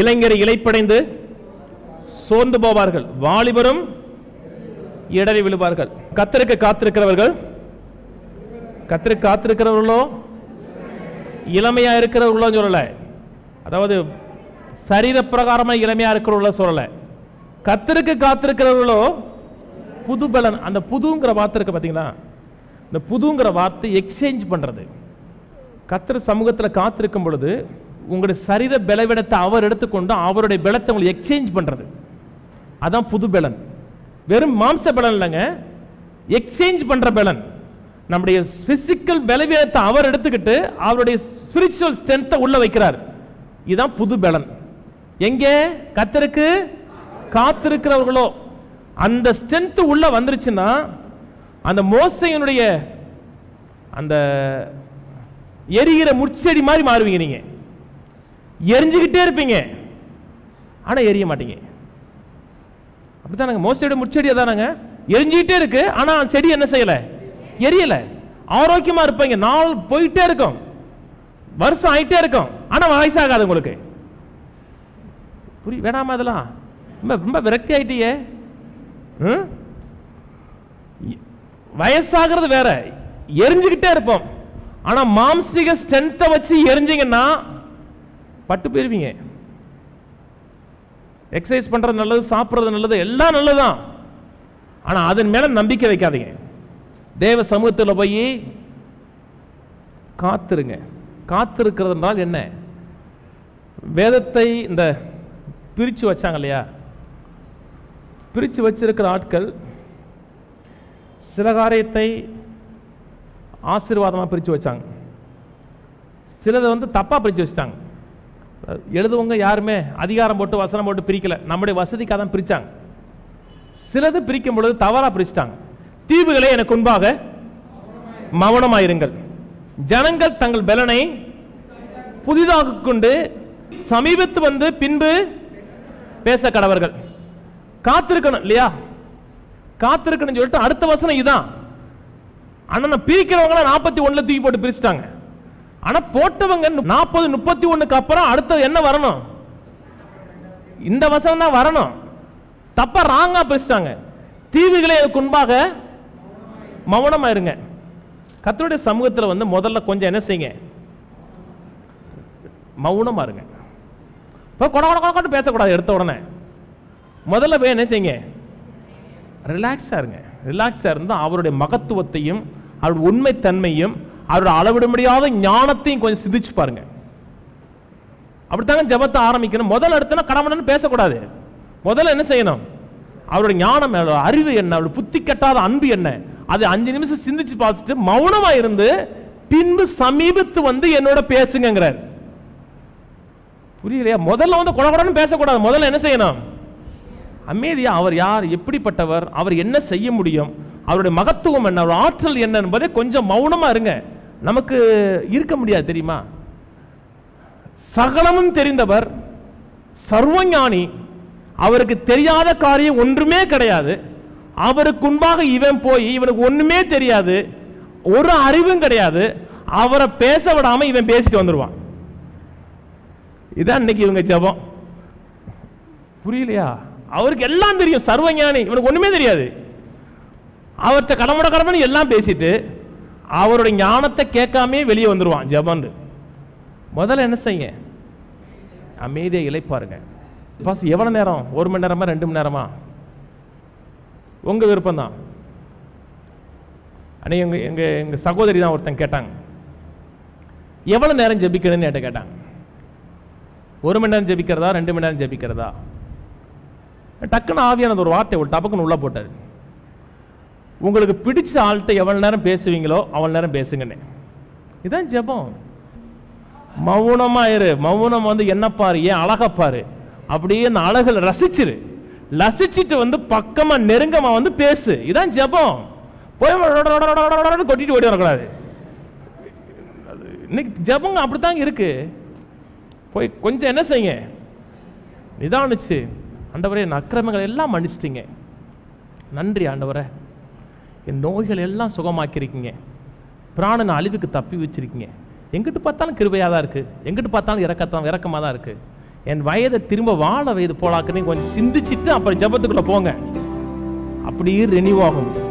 இளைஞர் இளைப்படைந்து சோர்ந்து போவார்கள், வாலிபரும் இடறி விழுவார்கள். கர்த்தருக்கு காத்திருக்கிறவர்கள், கர்த்தருக்கு காத்திருக்கிறவர்களோ இளமையா இருக்கிறவர்களோ சொல்லல, அதாவது சரீர பிரகாரமாக இளமையா இருக்கிறவர்களோ சொல்லல, கர்த்தருக்கு காத்திருக்கிறவர்களோ புது பலன். அந்த புதுங்கிற வார்த்தை இருக்கு பார்த்தீங்களா, இந்த புதுங்கிற வார்த்தை எக்ஸ்சேஞ்ச் பண்றது. கர்த்தர் சமூகத்தில் காத்திருக்கும் பொழுது உங்களுடைய சரீர பலவீனத்தை அவர் எடுத்துக்கொண்டு அவருடைய பலத்தை உங்களுக்கு எக்ஸ்சேஞ்ச் பண்றது, அதான் புது பலன். வெறும் மாம்ச பலன் இல்லைங்க, எக்ஸ்சேஞ்ச் பண்ற பலன். நம்முடைய பிசிக்கல் பலவீனத்தை அவர் எடுத்துக்கிட்டு அவருடைய ஸ்பிரிச்சுவல் ஸ்ட்ரென்த்தை உள்ள வைக்கிறார், இதுதான் புது பலன். எங்கே கர்த்தருக்கு காத்திருக்கிறவர்களோ அந்த ஸ்ட்ரென்த் உள்ள வந்துருச்சுன்னா, அந்த மோசையினுடைய அந்த எரிகிற முச்செடி மாதிரி மாறுவீங்க. நீங்க எரிஞ்சுக்கிட்டே இருப்பீங்க, ஆனா எரிய மாட்டீங்க. அப்படித்தானுங்க மோசையோட முச்செடியா தானாங்க, எரிஞ்சுக்கிட்டே இருக்கு, ஆனா செடி என்ன செய்யல, எரியல. ஆரோக்கியமா இருப்பீங்க, நாள் போயிட்டே இருக்கும், வருஷம் ஆயிட்டே இருக்கும், ஆனா வயசாகாது உங்களுக்கு. புரிய வேணாமா? அதெல்லாம் ரொம்ப ரொம்ப விரக்தி ஆயிட்டியே. வயசாகிறது வேற, எரிஞ்சுக்கிட்டே இருப்போம், ஆனா மாம்சிக ஸ்ட்ரென்த்தை வச்சு எரிஞ்சிங்கன்னா பட்டு போயிருவீங்க. எக்ஸசைஸ் பண்றது நல்லது, சாப்பிட்றது நல்லது, எல்லாம் நல்லதுதான், ஆனா அதன் மேல நம்பிக்கை வைக்காதீங்க. தேவ சமூகத்தில் போய் காத்திருங்க. காத்திருக்கிறதுனால் என்ன, வேதத்தை இந்த பிரிச்சு வச்சாங்க இல்லையா, பிரித்து வச்சிருக்கிற ஆட்கள் சில காரியத்தை ஆசீர்வாதமாக பிரித்து வச்சாங்க, சிலதை வந்து தப்பாக பிரித்து வச்சுட்டாங்க. எழுதுவங்க யாருமே அதிகாரம் போட்டு வசனம் போட்டு பிரிக்கலை, நம்முடைய வசதிக்காக தான் பிரித்தாங்க. சிலது பிரிக்கும் பொழுது தவறாக பிரிச்சுட்டாங்க. தீவுகளே எனக்கு முன்பாக மௌனமாயிருங்கள், ஜனங்கள் தங்கள் பலனை புதிதாக கொண்டு சமீபத்து வந்து பின்பு பேச கடவர்கள். காத்திருக்கணும் இல்லையா, காத்திருக்கணும் சொல்லிட்டு அடுத்த வசனம் இதான். ஆனா நான் பிரிக்கிறவங்க 41 தூக்கி போட்டு பிரிச்சுட்டாங்க. ஆனா போட்டவங்க 40, 31 அப்புறம் அடுத்தது என்ன வரணும், இந்த வசனம் தான் வரணும். தப்பா ராங்கா பிரிச்சுட்டாங்க. தீவுகளே முன்பாக மௌனமா இருங்க. கர்த்தருடைய சமூகத்தில் வந்து முதல்ல கொஞ்சம் என்ன செய்யுங்க, மௌனமா இருங்க. இப்ப கொட கொட கொட பேசக்கூடாது, எடுத்த உடனே முதல்ல போய் என்ன செய்யுங்க, ரிலாக்ஸாக இருங்க. ரிலாக்ஸாக இருந்தால் அவருடைய மகத்துவத்தையும் அவருடைய உண்மைத்தன்மையும் அவருடைய அளவிட முடியாத ஞானத்தையும் கொஞ்சம் சிந்திச்சு பாருங்க. அப்படித்தாங்க ஜபத்தை ஆரம்பிக்கணும். முதல்ல எடுத்தனா கடவுள்னு பேசக்கூடாது. முதல்ல என்ன செய்யணும், அவருடைய ஞானம், அவருடைய அறிவு என்ன, அவருடைய புத்தி கட்டாத அன்பு என்ன, அது 5 நிமிஷம் சிந்திச்சு பார்த்துட்டு மௌனமாக இருந்து பின்பு சமீபத்து வந்து என்னோட பேசுங்கிறார். புரியலையா? முதல்ல வந்து குடகுடன்னு பேசக்கூடாது. முதல்ல என்ன செய்யணும், அமைதியா அவர் யார், எப்படிப்பட்டவர், அவர் என்ன செய்ய முடியும், அவருடைய மகத்துவம் என்ன, அவர் ஆற்றல் என்ன என்பதை கொஞ்சம் மௌனமா இருங்க. நமக்கு இருக்க முடியாது தெரியுமா, சகலமும் தெரிந்தவர் சர்வஞானி, அவருக்கு தெரியாத காரியம் ஒன்றுமே கிடையாது. அவருக்கு முன்பாக இவன் போய் இவனுக்கு ஒண்ணுமே தெரியாது, ஒரு அறிவும் கிடையாது, அவரை பேச விடாம இவன் பேசிட்டு வந்துடுவான். இதான் இன்னைக்கு இவங்க ஜபம். புரியலையா? அவருக்கு எல்லாம் தெரியும், சர்வஞானி, இவனுக்கு ஒண்ணுமே தெரியாது. அவர்கிட்ட கடமுட கடமுன்னு எல்லாம் பேசிட்டு அவருடைய ஞானத்தை கேட்காமே வெளியே வந்துடுவான் ஜபான்னு. முதல்ல என்ன செய்யுங்க, அமைதியை இளைப்பாருங்க. எவ்வளவு நேரம், 1 மணி நேரமா 2 மணி நேரமா உங்க விருப்பம் தான். எங்க சகோதரி தான் ஒருத்தன் கேட்டாங்க, எவ்வளவு நேரம் ஜபிக்கிறதுன்னு கேட்டாங்க. 1 மணி நேரம் ஜபிக்கிறதா, 2 மணி நேரம் ஜபிக்கிறதா? டக்குன்னு ஆவியானது ஒரு வார்த்தை ஒரு டபக்குன்னு உள்ள போட்டார், உங்களுக்கு பிடிச்ச ஆள்கிட்ட எவ்வளவு நேரம் பேசுவீங்களோ அவ்வளவு நேரம் பேசுங்கன்னு. இதான் ஜெபம். மௌனமா இரு. மௌனம் வந்து என்ன பாரு, ஏன் அழகா பாரு, அப்படியே அந்த அழகை ரசிச்சிரு. ரசிச்சுட்டு வந்து பக்கமா நெருங்கமா வந்து பேசு. இதான் ஜெபம். போய் கொட்டிட்டு ஓடி வரக்கூடாது. இன்னைக்கு ஜெபம் அப்படித்தாங்க இருக்கு. போய் கொஞ்சம் என்ன செய்யுங்க, நிதானிச்சு, ஆண்டவரே என் அக்கிரமங்கள் எல்லாம் மன்னிச்சிட்டீங்க, நன்றி ஆண்டவரே, என் நோய்கள் எல்லாம் சுகமாக்கியிருக்கீங்க, பிராணன் அழிவுக்கு தப்பி வச்சிருக்கீங்க, எங்கிட்டு பார்த்தாலும் கிருபையாக தான் இருக்குது, எங்கிட்டு பார்த்தாலும் இறக்கமாக தான் இருக்குது, என் வயதை திரும்ப வாழ வயது போலாக்குன்னு கொஞ்சம் சிந்திச்சுட்டு அப்புறம் ஜபத்துக்குள்ளே போங்க. அப்படியே ரெனியூ ஆகும்.